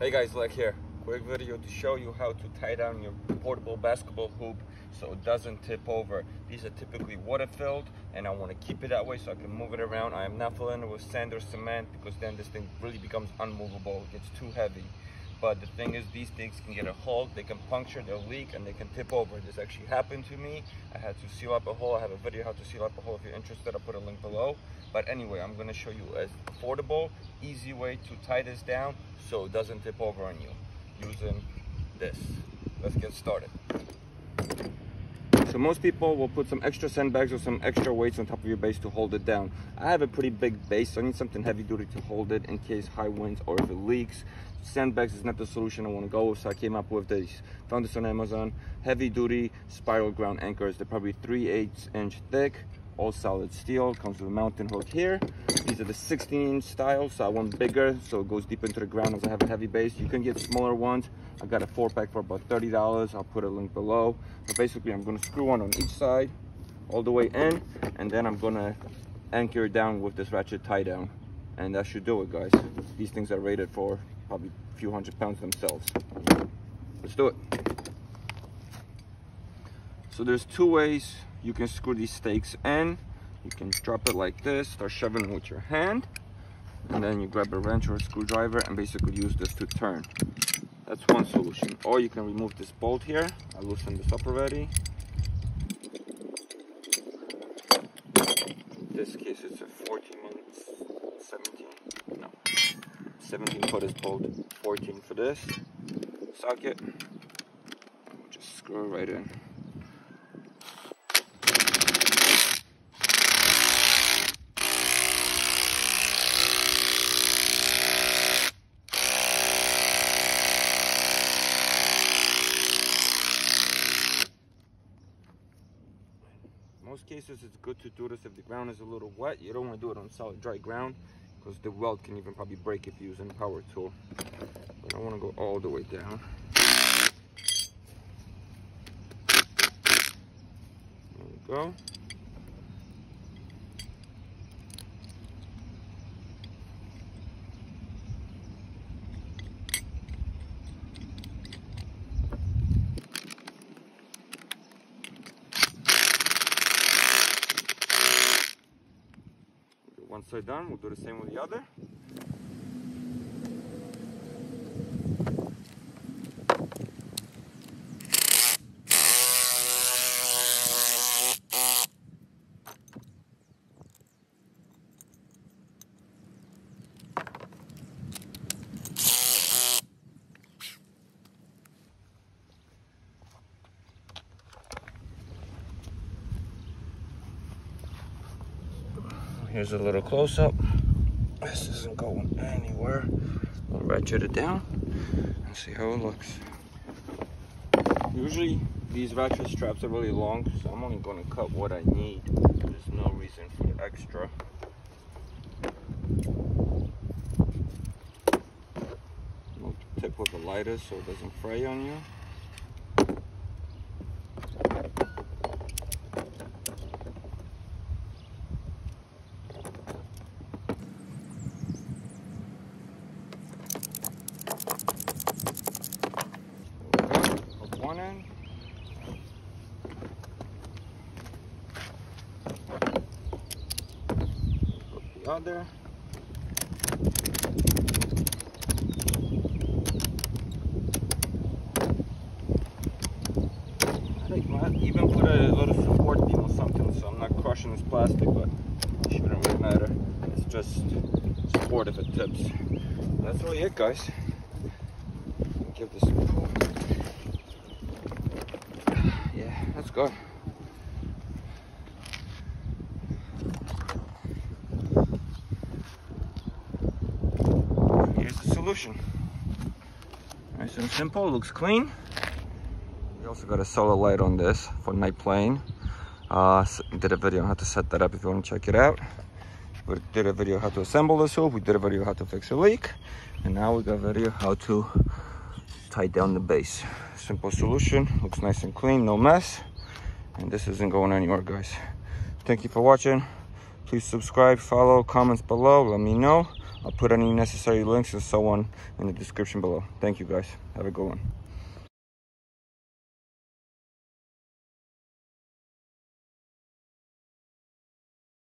Hey guys, Lech here. Quick video to show you how to tie down your portable basketball hoop so it doesn't tip over. These are typically water filled and I want to keep it that way so I can move it around. I am not filling it with sand or cement because then this thing really becomes unmovable. It gets too heavy. But the thing is, these things can get a hole, they can puncture, they'll leak, and they can tip over. This actually happened to me. I had to seal up a hole. I have a video how to seal up a hole. If you're interested, I'll put a link below. But anyway, I'm going to show you an affordable, easy way to tie this down so it doesn't tip over on you using this. Let's get started. So most people will put some extra sandbags or some extra weights on top of your base to hold it down. I have a pretty big base, so I need something heavy duty to hold it in case high winds or if it leaks. Sandbags is not the solution I want to go with, so I came up with these. Found this on Amazon. Heavy duty spiral ground anchors. They're probably 3/8" thick, all solid steel. Comes with a mounting hook here. These are the 16" style, so I want bigger, so it goes deep into the ground as I have a heavy base. You can get smaller ones. I got a 4-pack for about $30. I'll put a link below. But basically, I'm going to screw one on each side, all the way in, and then I'm going to anchor it down with this ratchet tie down. And that should do it, guys. These things are rated for probably a few hundred pounds themselves. Let's do it. So there's two ways you can screw these stakes in. You can drop it like this, start shoving with your hand, and then you grab a wrench or a screwdriver and basically use this to turn. That's one solution. Or you can remove this bolt here. I loosened this up already. In this case, it's a 17 for this bolt, 14 for this socket. We'll just screw it right in. Most cases it's good to do this if the ground is a little wet. You don't want to do it on solid dry ground because the weld can even probably break if you use a power tool. But I want to go all the way down. There we go. Once they're done, we'll do the same with the other. Here's a little close-up. This isn't going anywhere. I'll ratchet it down and see how it looks. Usually these ratchet straps are really long, so I'm only going to cut what I need. There's no reason for extra. I'll tip with a lighter so it doesn't fray on you. One end. Put the other. I think I might even put a little support beam or something so I'm not crushing this plastic, but it shouldn't really matter. It's just support if it tips. That's really it, guys. Give this a pull. Yeah, that's good. Here's the solution. Nice and simple, looks clean. We also got a solar light on this for night playing. Did a video on how to set that up if you want to check it out. We did a video how to assemble this hoop. We did a video how to fix a leak. And now we got a video how to tie down the base. Simple solution. Looks nice and clean. No mess. And this isn't going anywhere, guys. Thank you for watching. Please subscribe, follow, comments below. Let me know. I'll put any necessary links and so on in the description below. Thank you guys. Have a good one.